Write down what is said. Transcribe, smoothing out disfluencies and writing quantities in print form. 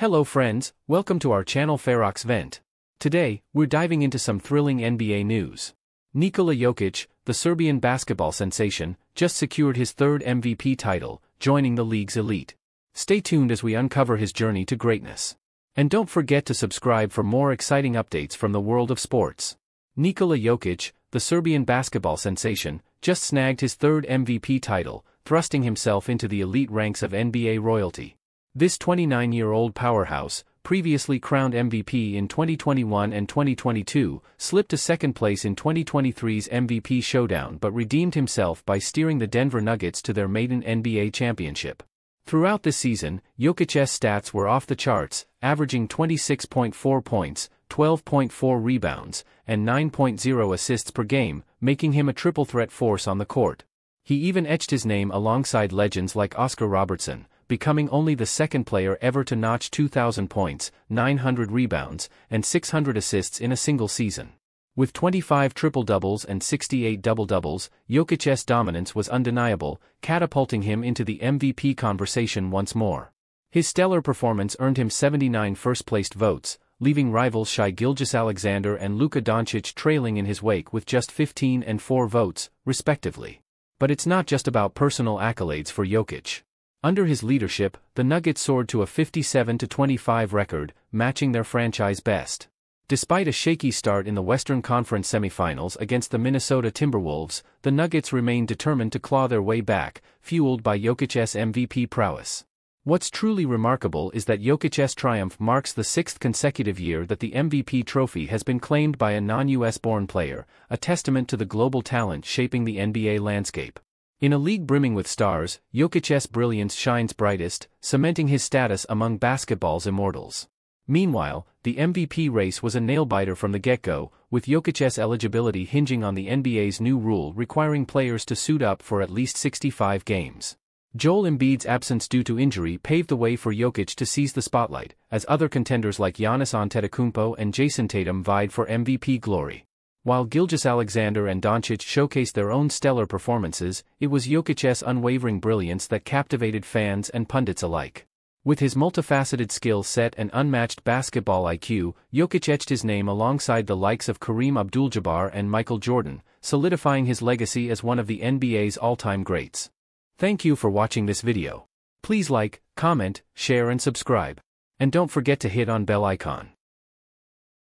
Hello friends, welcome to our channel Ferox Vent. Today, we're diving into some thrilling NBA news. Nikola Jokic, the Serbian basketball sensation, just secured his third MVP title, joining the league's elite. Stay tuned as we uncover his journey to greatness. And don't forget to subscribe for more exciting updates from the world of sports. Nikola Jokic, the Serbian basketball sensation, just snagged his third MVP title, thrusting himself into the elite ranks of NBA royalty. This 29-year-old powerhouse, previously crowned MVP in 2021 and 2022, slipped to second place in 2023's MVP showdown but redeemed himself by steering the Denver Nuggets to their maiden NBA championship. Throughout this season, Jokic's stats were off the charts, averaging 26.4 points, 12.4 rebounds, and 9.0 assists per game, making him a triple-threat force on the court. He even etched his name alongside legends like Oscar Robertson, becoming only the second player ever to notch 2,000 points, 900 rebounds, and 600 assists in a single season. With 25 triple-doubles and 68 double-doubles, Jokic's dominance was undeniable, catapulting him into the MVP conversation once more. His stellar performance earned him 79 first-placed votes, leaving rivals Shai Gilgeous-Alexander and Luka Doncic trailing in his wake with just 15 and 4 votes, respectively. But it's not just about personal accolades for Jokic. Under his leadership, the Nuggets soared to a 57-25 record, matching their franchise best. Despite a shaky start in the Western Conference semifinals against the Minnesota Timberwolves, the Nuggets remained determined to claw their way back, fueled by Jokic's MVP prowess. What's truly remarkable is that Jokic's triumph marks the sixth consecutive year that the MVP trophy has been claimed by a non-US-born player, a testament to the global talent shaping the NBA landscape. In a league brimming with stars, Jokic's brilliance shines brightest, cementing his status among basketball's immortals. Meanwhile, the MVP race was a nail-biter from the get-go, with Jokic's eligibility hinging on the NBA's new rule requiring players to suit up for at least 65 games. Joel Embiid's absence due to injury paved the way for Jokic to seize the spotlight, as other contenders like Giannis Antetokounmpo and Jayson Tatum vied for MVP glory. While Gilgeous-Alexander and Doncic showcased their own stellar performances, it was Jokic's unwavering brilliance that captivated fans and pundits alike. With his multifaceted skill set and unmatched basketball IQ, Jokic etched his name alongside the likes of Kareem Abdul-Jabbar and Michael Jordan, solidifying his legacy as one of the NBA's all-time greats. Thank you for watching this video. Please like, comment, share and subscribe. And don't forget to hit on bell icon.